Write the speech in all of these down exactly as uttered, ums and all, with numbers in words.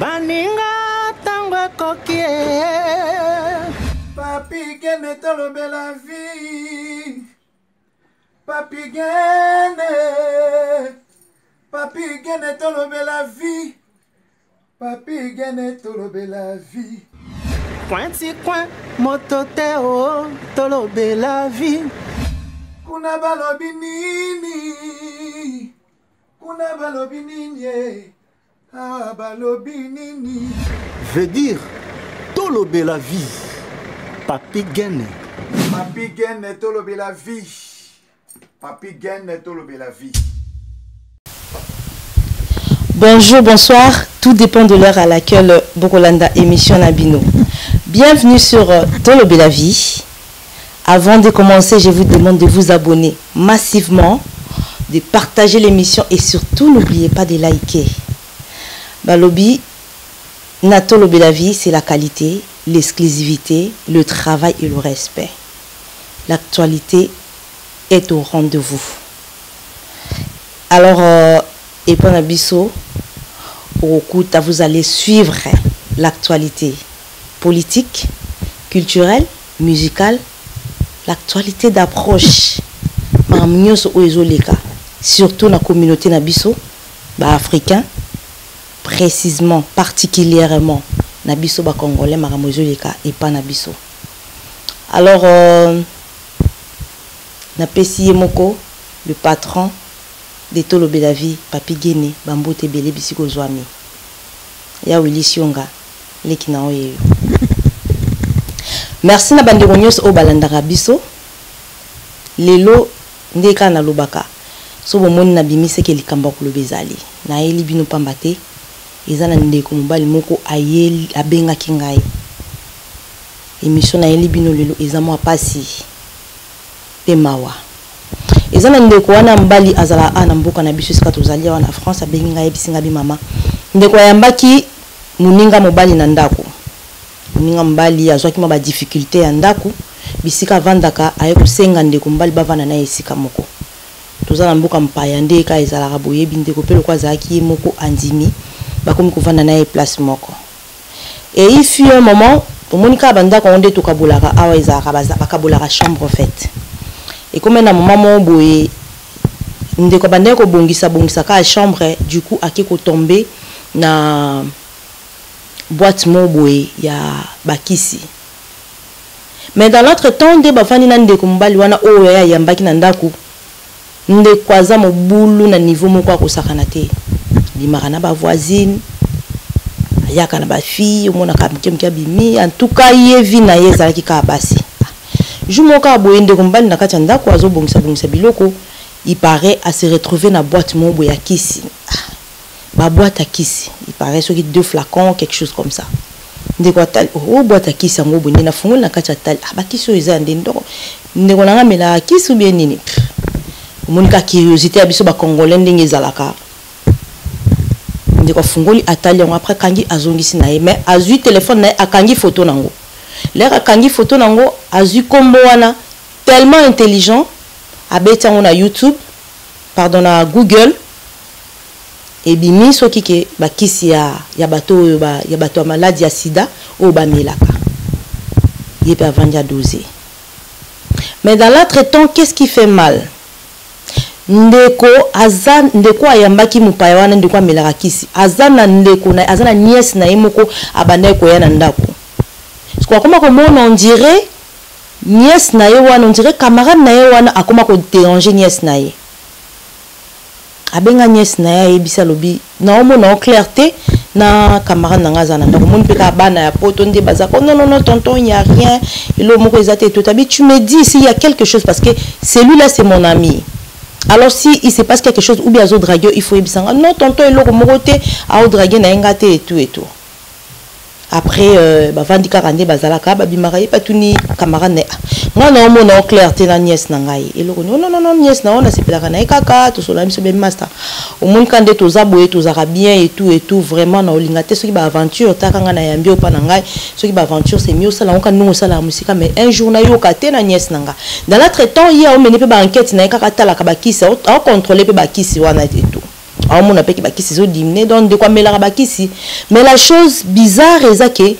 Baninga tango kokie. Papi Genne Tolobelavi. Papi Genne. Papi Genne Tolobelavi. Papi Genne Tolobelavi. Coin si coin mototeo Tolobelavi. Kuna balobi nini. Kuna balobi nini. Ah, balobi nini. Veut dire Tolobelavi. Papi Genne. Papi Genne Tolobelavi. Papi Genne Tolobelavi. Bonjour, bonsoir. Tout dépend de l'heure à laquelle Bokolanda émission Nabino. Bienvenue sur Tolobelavi. Avant de commencer, je vous demande de vous abonner massivement, de partager l'émission et surtout n'oubliez pas de liker. Balobi, na Tolobelavi, c'est la qualité, l'exclusivité, le travail et le respect. L'actualité est au rendez-vous. Alors, euh, Epanabiso, Okuta, vous allez suivre l'actualité politique, culturelle, musicale, l'actualité d'approche. Surtout dans la communauté Nabiso, bah, africain. Précisément, particulièrement, Nabiso ba Congolais, Maramozoleka et pas Nabiso. Alors, euh, Napesi Yemoko, le patron de Tolobelavi, Papi Genne, Bambo Tebele, Bisiko Zouami. Yaouli Sionga, Lekinaoye. Merci na Banderonios au Balandara Biso. Lelo, Ndeka na Lobaka. Sobo Moni Nabimi, c'est que les Kambak Lobezali. Naeli Bino Pambate. Ils ont des combats, ils moko ayeli abenga Kangai. Émission na elibino lelo, ils ont passé. Pemawa. Ils ont des combats, ils ont azala a namboka na biso ska tozali wana France abenga ebisinga bi mama. Ndeko yambaki muninga mobali na ndako. Muninga mobali azwaki ma ba difficulté ya ndako, bisika vandaka ayeko senga ndeko mbali bavana na esika moko. Tozala mboka mpaya ndeka ezala raboye bindeko pelo kwa zaki moko andimi. Comme qu'on va en place moko. Et il fut un moment où Monica Banda quand on dit tout Kabolara, ah ouais ça rabaza, Kabolara chambre en fait. Et comme un moment où il ne comprend pas bongisa bongisa ka chambre, du coup à qui qu'on tombé na boîte mobile ya bakisi. Mais dans l'autre temps des bafani nan de kumbali wana oh ya yambaki nandaku nde kwaza mo bulu na niveau moko akosaka na te. Bimarana ba voisine ayaka na ba fille mona ka mkemke bimi en tout cas yevi na yeza ki ka basi jumoka boyende kombali na kati ndako azo bongisa bongisa biloko il paraît à se retrouver na boîte mobo ya kisi ba boîte à kisi il paraît ce qui deux flacons quelque chose comme ça ndeko tal o boîte à kisi ngo bonye na fungu na kati tal ba kisi yeza ndendo ndeko na ngamela kisi bien nini monika curiosité abiso ba congolais ndenge zalaka. Après Kangi azongisi nae mais azui téléphone nae akangi photo nango l'air akangi photo nango azui kombo wana tellement intelligent abeta on a YouTube pardon na Google et bimi soki ke ba kisi ya ya bato ba ya bato malade ya sida o ba melaka yé pa vanja doser. Mais dans l'autre temps qu'est-ce qui fait mal? Ndeko azan ndeko ayambaki mupaya wana ndeko amelaka kisi azana ndeko na azana nies na imoko abanda ko yana ndako siko akoma ko mona on dirait nies na ye wana on dirait camarade na ye wana akoma ko déranger nies na ye abenga nies na ye ebisa lobi na omo na clarté na camarade na ngazana ndako mon peka bana ya poto nde bazako non non non tonton il y a rien lo moko ezate tout abi tu me dis s'il y a quelque chose parce que celui-là c'est mon ami. Alors si il se passe quelque chose ou bien aux dragueurs il faut ébiser non tonton il loco moroté à draguer na engate et tout et tout après bah vandi karande bazalaka ba bimaraye pas tuni camarade moi non mon en clarté na nièce na ngai et loco non non non nièce na ona c'est pelaka na kaka tout cela monsieur ben master au monde quand des toza boye toza bien et tout et tout vraiment na olingate ce qui ba aventure takanga na yambi opa na ngai ce qui ba aventure c'est mieux ça là on ka nous ça la musique mais un jour na yo kate na nièce na nga dans l'autre temps hier on mené pe ba enquête na kaka tala ka bakisi on contrôler pe bakisi wana et tout Mais la chose bizarre est que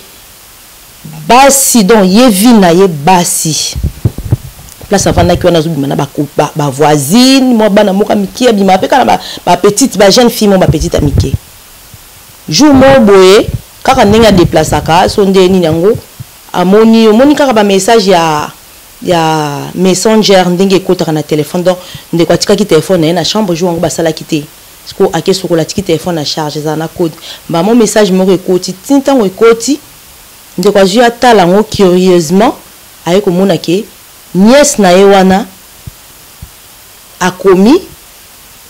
basi donc yevina ye basi place avant na kiwana zubi mana ba ba voisine moi bana moka mikie bi ma pe kana ba petite ba jeune fille mon ba petite amike jour mo boye kaka ndenga déplacer ka sonde ni nango amoni moni kaka ba message ya ya messenger ndenge kotaka na téléphone donc ndeko atika ki téléphone na chambre jour ngo ba sala kité ko akeso ko la tiki téléphone na charge za na code ba mon message mo ekoti tintango ekoti de quoi j'ai attendu curieusement avec mon aké nièce naewana a commis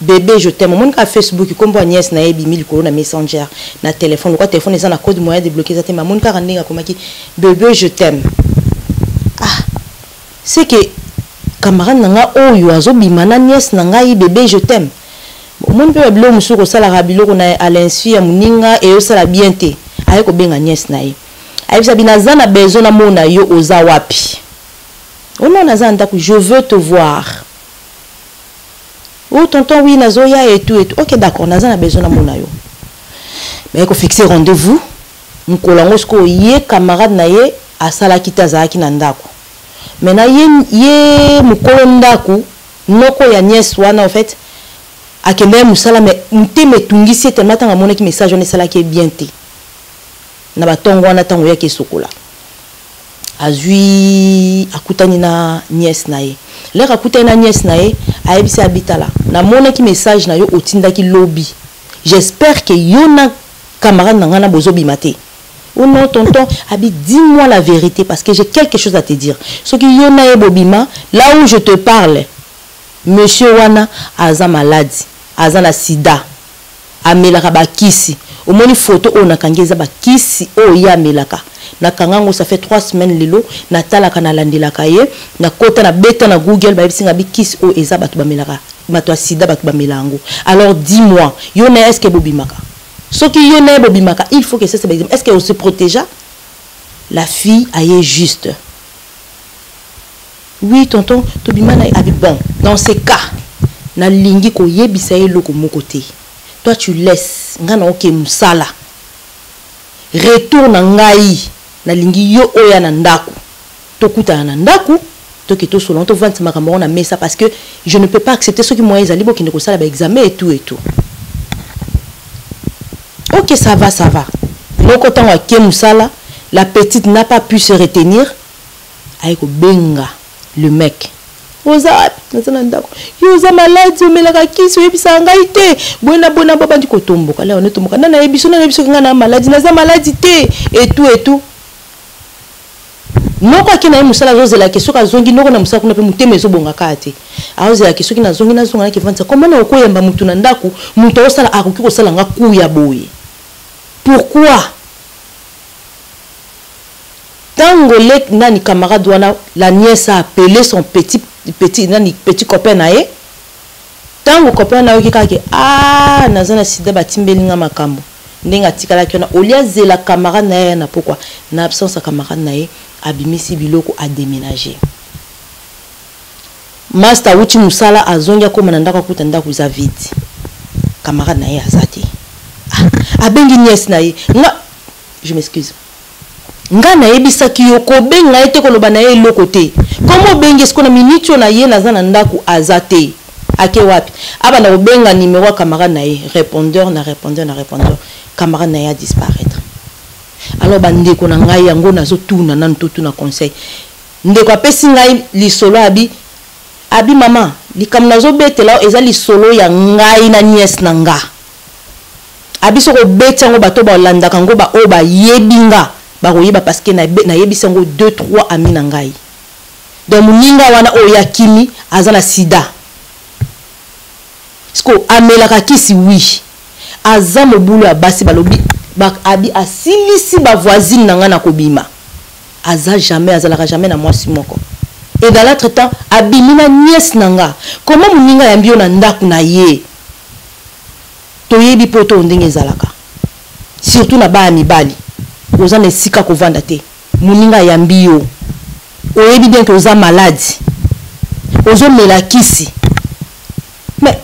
bébé je t'aime mon cas Facebook comme quoi nièce nae bimil corona messenger na téléphone le quoi téléphone ils ont un code moyen de bloquer ça t'es ma mon cas rendez-vous comme qui bébé je t'aime ah c'est que camarade nanga oh yoazo bimana nièce nanga i bébé je t'aime mon père bleu monsieur au salaire habilo qu'on a à l'insu à moninga et au salaire bienté avec au benga nièce nae je veux te voir. Oh tonton oui nazoya et tout et tout. Ok d'accord nazana besoin na monayo. Mais qu'on fixe rendez-vous. Mon kolangosko yé camarade naye asala kitaza ki na ndako. Mais na yé yé mukolondaku noko ya nièce wana en fait akende musala mais mteme tungisi tellement tanga monaki message on sala ki bien té. Na batongo wana tango yake sokola azui akutani na nièce nae lera akutani na nièce nae aebisi abitala na mona ki message na yo otinda ki lobby j'espère que yona camarade nanga na bozo bimate oh non tonton abi dis-moi la vérité parce que j'ai quelque chose à te dire ce qui yona e bobima là où je te parle monsieur wana aza malade aza na sida amelaka bakisi au moins photo on a kangeza bakisi oh ya melaka na kangango ça fait trois semaines lelo na talaka na landelaka ye na kota na beta na Google ba bisinga bakisi oh eza batu ba melaka matwa sida batu ba melango alors dis-moi yone est-ce que bobimaka ce qui yone bobimaka il faut que ça se est-ce que on se protège la fille aille juste oui tonton tobimana abi bon dans ces cas na lingi ko yebisa ye loko mokote toi tu laisses ngana oke musala retourne ngai na lingi yo oya na ndaku tokuta na ndaku tokito solo to vingt makambo on a mis ça parce que je ne peux pas accepter ceux qui moi ezali bo kinde ko sala ba examen et tout et tout OK ça va ça va loko tango oke musala la petite n'a pas pu se retenir aiko benga le mec oza nazana ndako yoza malade omelaka kisi oyebisa ngai te bwena bona babandi kotomboka leo netomboka nana yebiso nana yebiso ngana malade naza malade te etu etu noko akina musala zozela ke soka zongi noko na musala kuna pe muteme zo bonga kate aozela ke soki na zongi na zonga na ke vingt comment na okoyamba mutu na ndako mutu osala akoki kosala ngaku ya boye pourquoi tango lek nani camarade wana la nièce a appelé son petit petit nani petit copain nae tango copain nae ki kake ah nazana sida batimbelinga makambo ndinga tikala kiona oliaze la camarade nae na pourquoi na absence camarade nae abimisi biloko a déménager master uchi musala azongia ko mananda ko kutanda ku za vide camarade nae azati ah abengi nièce nae na je m'excuse nga na ebisa ki yoko benga ete koloba na ye lokote komo bengi sikona minitio na ye nazana ndaku azate ake wapi aba na obenga numéro camarade na ye répondeur na répondeur na répondeur camarade na ye a disparaître alors bandeko na ngai yango nazo tuna na ntotu na conseil ndeko apesi ngai lisolo abi abi mama likam nazo betela eza lisolo ya ngai na nièce na nga abi soko betango bato ba landa kango ba o ba yebinga baroyeba parce que na na yebisango deux trois amis na ngai donc muninga wana oyakimi azana sida sko amelaka kisi oui aza mobulu abasi balobi bakabi asilisi ba voisine na nga na kobima aza jamais azalaka jamais na mwasi moko et dans l'autre temps abimina nièce na nga comment muninga yambio na ndaku na ye toyebi poto ndenge zalaka surtout na ba mibali oza ne sika ko vanda te muninga yambio oyebi bien que oza malade ozo melakisi mais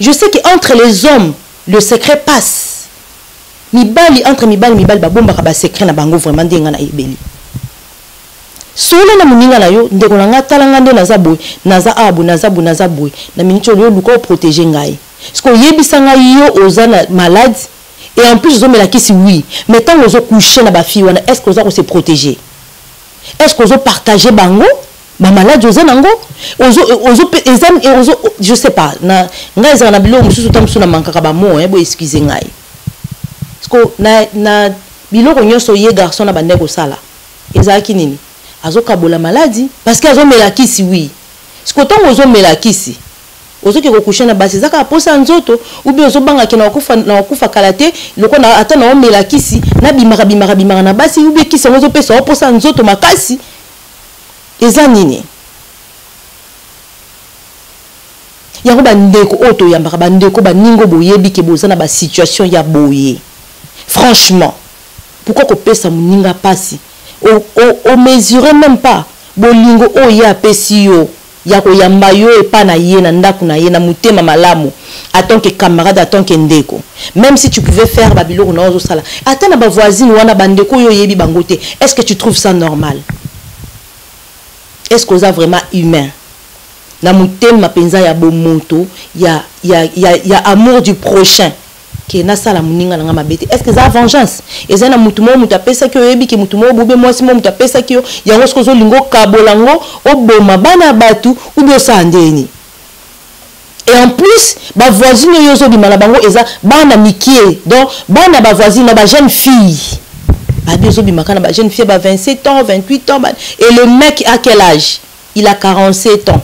Je sais qu'entre les hommes, le secret passe. Mibali entre mibali mibali babomba ba secret na bango vraiment ndenga na ebeli. Solo na muninga na yo ndeko na ngatala ngande na zaboy na za abu na zabu na zaboy na mincho yo luka protéger ngai. Parce que yebisa ngai yo ozana malade et en plus zomela kisi oui, mais tant ozo coucher na ba fille wana est-ce que ozo se protéger? Est-ce que ozo partager bango? Ba malade ozo nango? Ozo ozo exam et ozo je sais pas na ngai za na bilo mususu tamsu na manka ba mo eh bo excusez ngai. Parce que na na biloko nyoso ye garçon na bandeko sala ezaki nini azoka bola maladie parce que azo melakisi oui parce que tant ozo melakisi ozo ke kokusha na basi zaka posa nzoto ou bien ozo banga ke na kufa na kufa kalate loko na ata na melakisi na bimara bimara bimara na basi ou bien kisi ozo pesa posa nzoto makasi ezani nini yango bandeko oto yambara bandeko baningo boyebi ke bozana ba situation ya boye. Franchement, pourquoi qu'on passe à moninga passi? On mesure même pas. Bolingo o ya pesio, ya ko yamba yo et pas na yé na ndaku na yé na mutema malamu. Attends que camarade, attends que ndeko. Même si tu pouvais faire babilo na ozo sala. Attends na ba voisine wana bandeko yo yebi bangote. Est-ce que tu trouves ça normal? Est-ce qu'on a vraiment humain? Na mutema penza ya bomonto, ya ya ya ya amour du prochain. Est-ce que ça a vengeance? Et ça, mutumo mutapesa kyo yebi ki mutumo bobe moi si mutapesa kyo yango skozo lingo kabolango oboma bana batu ou bien ça andeni. Et en plus, ba voisine yozo bi malabango eza bana mikie donc bana ba voisine ba jeune fille. Ba yozo bi makana ba jeune fille ba vingt-sept ans, vingt-huit ans et le mec à quel âge? Il a quarante-sept ans.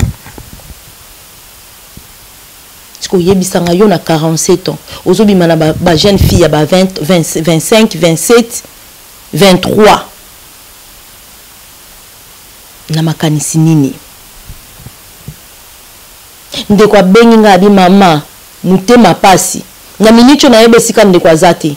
Il a quarante-sept ans. Aujourd'hui, il y a une jeune fille à vingt-cinq, vingt-sept, vingt-trois. Je ne sais pas si je suis là. Je suis là. Maman, suis là. Passi. Na minute na yebe sika ndeko azate.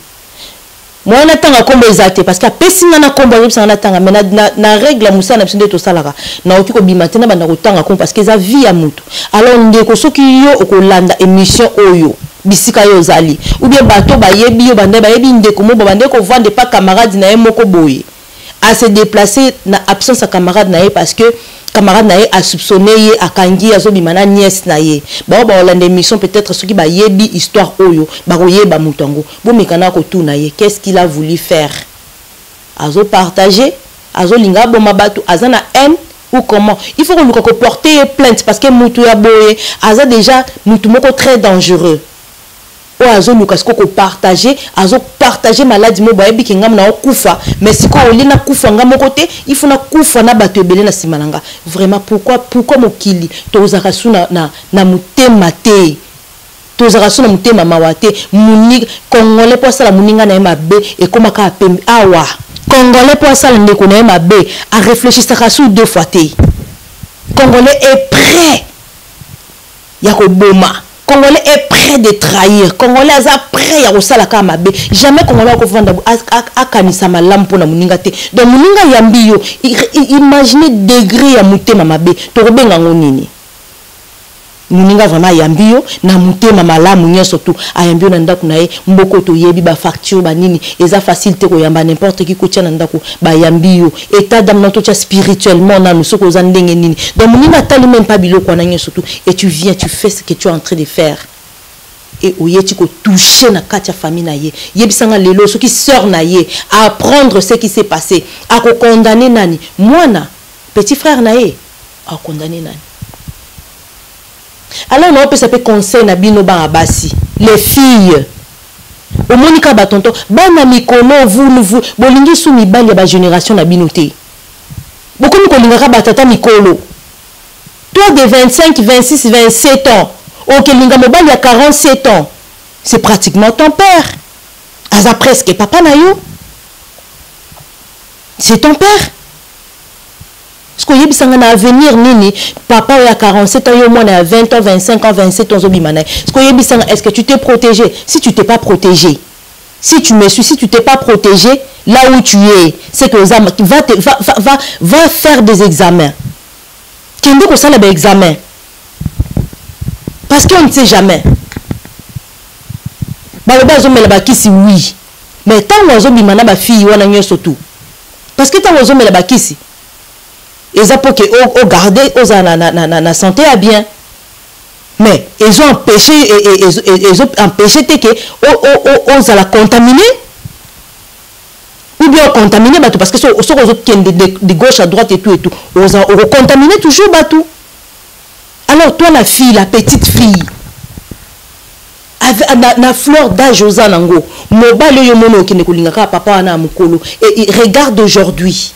Moi natanga kombo ezate parce que pesinga na kombo yebisa natanga mais na na règle musa na bisinde to salaka na okiko bi matin na banda kotanga kombo parce que za vie ya mutu alors ndeko soki yo okolanda émission oyo bisika yo zali ou bien bato bayebi yo bande bayebi ndeko mo bandeko vendre pas camarade na moko boye à se déplacer na absence à camarade na parce que camarade na a soupçonné ye akangi azobima na nièce na ye ba ba olanda émission peut-être soki ba yebi histoire oyo ba koyeba mutango bo mekana ko tout na ye qu'est-ce qu'il a voulu faire azo partager azo linga bo mabatu azana haine ou comment il faut qu'on porter plainte parce que mutu ya boye aza déjà mutu moko très dangereux ou azo lukasko ko partager azo partager maladie mo ba yebi ke ngam na kufa mais siko oli na kufa ngam côté il faut na kufa na bato ebele na simananga vraiment pourquoi pourquoi mokili tozaka suna na na mutema te tozaka suna mutema mawate muni kongole po sala muninga na mabe e koma ka pembe awa kongole po sala ndeko na mabe a réfléchissaka sou deux fois te kongole est prêt ya ko boma Congolais est prêt de trahir. Congolais est prêt à ressala kamabe. Jamais Congolais a vendre à kanisa malam pour na muninga te. Donc muninga yambi yo. Imaginez degré ya mutema mabe. Torobenga ngonini. Muninga vraiment yambi yo na mutema malamu nyoso tu. Ayambi yo na ndaku na ye mboko to yebi ba facture ba nini. Eza facilité ko yamba n'importe qui ko tia na ndaku ba yambi yo. État d'âme na to tia spirituellement na nous soko za ndenge nini. Donc muninga tali même pas biloko na nyoso tu et tu viens tu fais ce que tu es en train de faire. Et oye tu ko toucher na katia famille na ye. Yebisanga lelo soki sœur na ye à apprendre ce qui s'est passé, à ko condamner nani. Mwana petit frère na ye à condamner nani. Alors on peut s'appeler conseil na bino ba abasi les filles au monika ba tonton ba na mikono vous vous bolingi sou mibali ba génération na bino te beaucoup ni kolinga ba tata mikolo toi de vingt-cinq, vingt-six, vingt-sept ans OK linga mobali ya quarante-sept ans c'est pratiquement ton père aza presque papa na yo c'est ton père. Parce que yebisa nga na avenir nini papa ya quarante-sept ans yo mwana ya vingt ans, vingt-cinq ans, vingt-sept ans zobimana. Parce que yebisa nga est-ce que tu t'es protégé? Si tu t'es pas protégé. Si tu me suis si tu t'es pas protégé là où tu es, c'est que va va va va faire des examens. Kendo ko sala ba examen. Parce qu'on ne sait jamais. Baloba zo mela ba kisi oui. Mais tant ozo bi mana ba fille wana nyoso tout. Parce que tant ozo mela ba kisi. Ils ont pour que au garder aux na na na santé à bien. Mais ils ont empêché et ils ont empêché que aux aux la contaminer. Ou bien contaminer bateau parce que ceux ceux qui sont de gauche à droite et tout et tout, on contamine toujours bateau. Alors toi la fille, la petite fille, avec la fleur d'âge aux anango, mobile yo mono qui ne kolinga ka papa ana mukolo et regarde aujourd'hui.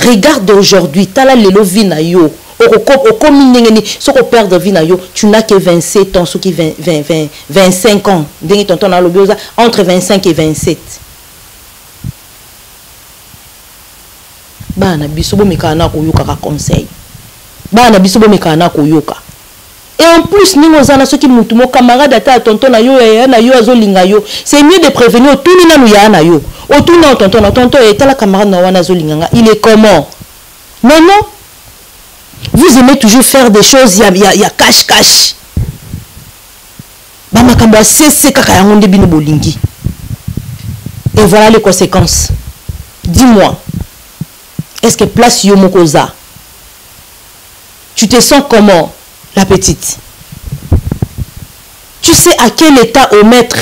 Regarde aujourd'hui, tu as la vina yo. Si tu perds vina yo, tu n'as que vingt-sept ans, ce qui vingt-cinq ans. Entre vingt-cinq et vingt-sept. Ba na bisobo mekana ko yoka ka conseil. Ba na bisobo mekana ko yoka. Et en plus, nous avons ceux qui nous ont camarades à tonton na yo et na yo azolinga yo. C'est mieux de prévenir tout le monde na yo. Autour de tonton, tonton est la camarade na wana zolinganga. Il est comment? Mais non. Vous aimez toujours faire des choses, il y a cash cash. Bah ma camarade, c'est c'est kaka yangonde bino bolingi. Et voilà les conséquences. Dis-moi, est-ce que place Yomokoza? Tu te sens comment? La petite. Tu sais à quel état au maître.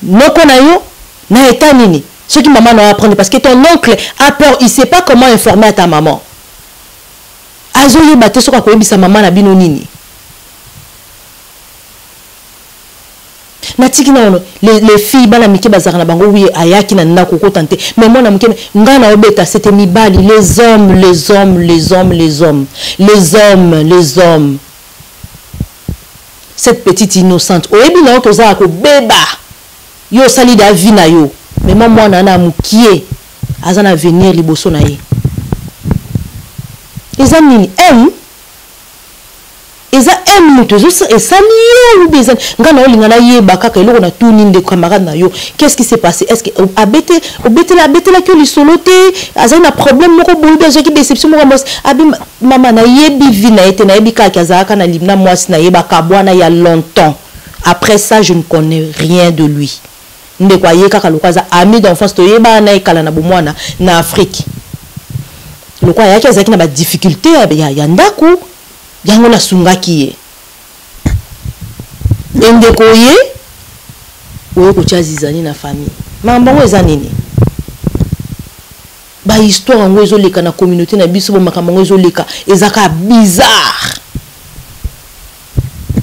Non konayo, na état nini. Ce que maman doit apprendre parce que ton oncle a peur, il sait pas comment informer à ta maman. Azoye baté soka ko yebisa maman na bino nini. Na tiki na ono les les filles bana miki bazaka na bango oui ayaki na nako ko tante mais moi na miki ngana obeta c'était mibali les hommes les hommes les hommes les hommes les hommes les hommes cette petite innocente oyebi na oto za ko beba yo sali da vie na yo mais moi moi na na mukie azana venir liboso na ye les amis aime. Ils aiment nous et ça n'y est pas. Ngana olingana ye baka kelo na tuning de camarades na yo. Qu'est-ce qui s'est passé? Est-ce que abete obete la bete la que lui soloté? Azana na problème moko boluda je qui déception moko mos. Abi mama na ye bivi na ete na ye bika kazaka na libna mwasi na ye baka bwana ya longtemps. Après ça je ne connais rien de lui. Nde kwa ye kaka lokaza ami d'enfance to ye ba na ikala na bomwana na Afrique. Lokwa ya kazaki na ba difficulté ya ya ndaku. Yango na sunga kiye. Ende koye. Oye kucha zizani na famille. Mambango ezanini. Ba histoire ango ezo leka na communauté na biso bo makambango ezo leka. Ezaka bizarre.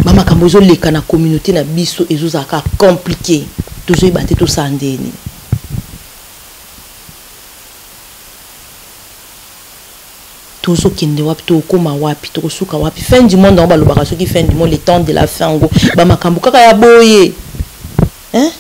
Ba makambango ezo leka na communauté na biso ezo zaka compliqué. Tozo yibate to sandeni. Tozo kende wapi to koma wapi to suka wapi fin du monde on balobaka soki fin du monde le temps de la fin ngo ba makambo kaka ya boye hein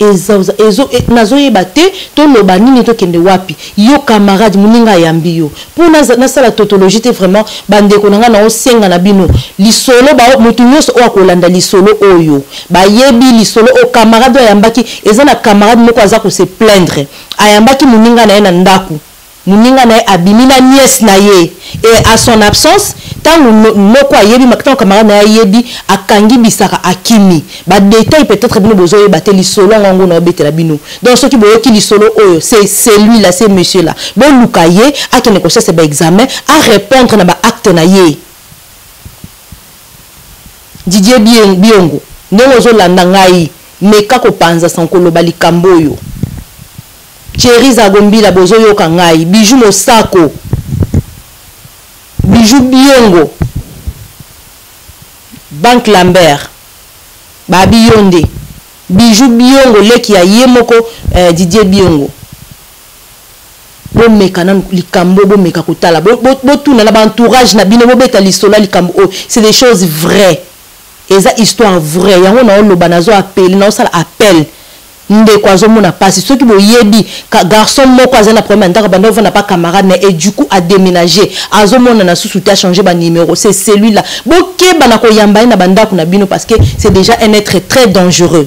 ezo ezo nazo yebate to loba nini to kende wapi yo camarade muninga yambi yo pour na sala tautologie te vraiment bande ko nanga na osenga na bino lisolo ba mutu nyoso o akolanda lisolo oyo ba yebi lisolo o camarade yambaki eza na camarade moko aza ko se plaindre ayambaki muninga na ye na ndaku muninga na ye abimina nièce na ye et à son absence tango moko ayebi makata camarade na yebi akangi bisaka akimi ba détail peut-être bino bozo yebate lisolo ngango na obetela bino donc soki boyoki lisolo oyo c'est celui là c'est monsieur là bon lukaye akene ko c'est ba examen à répondre na ba acte na ye Didier Biongo ndongo zo landa ngai meka ko panza sankolo ba likamboyo Cherise Agombila bozo yo kangai Bijou Mosako Bijou Biongo, Banque Lambert, Babi Yonde, Bijou Biongo, leki ya yemoko eh, Didier Biongo. Bo meka nan likambo, bo meka kotala, bo, bo, bo tout na entourage na bino, bo beta lisola likambo, oh, c'est des choses vraies. Et ça, histoire vraie, yango na oloba nazo appel, na osala appel. Nde kwa zo mona pasi soki bo yebi ka garçon moko azana problème ndaka bando vona pas camarade et du coup a déménagé azo mona na susu ta changer ba numéro c'est celui-là boke bana ko yamba na banda kuna bino parce que c'est déjà un être très dangereux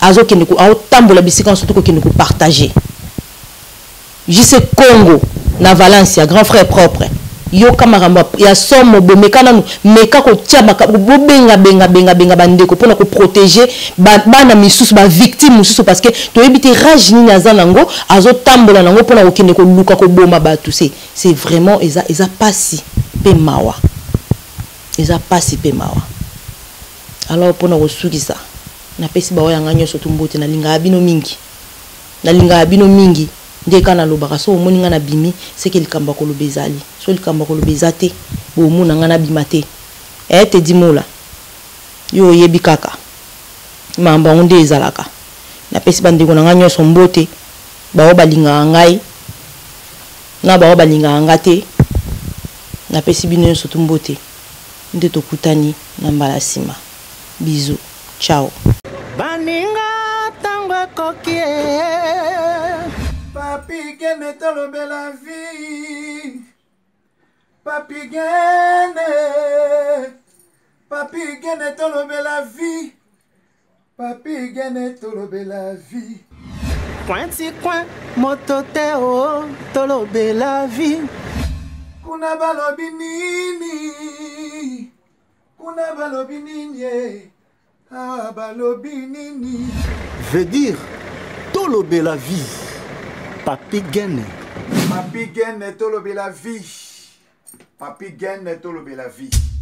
azo kinduku au tambola bisika surtout ko kinduku partager jisse Congo na Valencia grand frère propre yo kamaramba ya somo bo mekana nu meka ko tiaba bo benga benga benga benga bandeko pona ko protéger bana misusu ba victime misusu parce que to ebité rage ni naza nango azo tambola nango pona ko kinduku luka ko boma ba tout c'est c'est vraiment eza eza pasi pe mawa eza pasi pe mawa alors pona ko sukisa na pesi ba oya nganyo so tumbote na linga abino mingi na linga abino mingi ndé kana lobaka so moninga na bimi c'est que likamba ko lobezali so likamba ko lobezate bo mona ngana bimate eh te dimola yo yebi kaka mamba onde ezalaka na pesi bande ko nganyo so mbote ba oba linga ngai na ba oba linga ngate na pesi bino so tumbote ndé to kutani na mbala sima bisou ciao baninga tangwa kokie Papi Genne Tolobelavi Papi Genne Papi Genne Tolobelavi Papi Genne Tolobelavi Cointi coin mototeo Tolobelavi Kuna balobinini Kuna balobinini Ah balobinini veut dire Tolobelavi Papi Genne. Papi Genne Tolobelavi. Papi Genne Tolobelavi.